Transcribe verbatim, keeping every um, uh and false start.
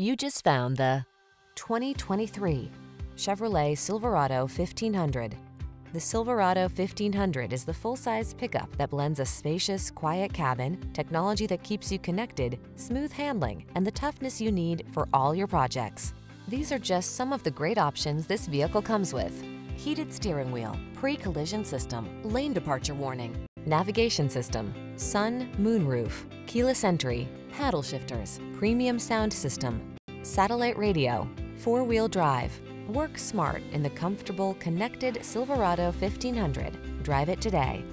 You just found the twenty twenty-three Chevrolet Silverado fifteen hundred. The Silverado fifteen hundred is the full-size pickup that blends a spacious, quiet cabin, technology that keeps you connected, smooth handling, and the toughness you need for all your projects. These are just some of the great options this vehicle comes with: heated steering wheel, pre-collision system, lane departure warning, navigation system, sun, moon roof, keyless entry, paddle shifters, premium sound system, satellite radio, four-wheel drive. Work smart in the comfortable, connected Silverado fifteen hundred. Drive it today.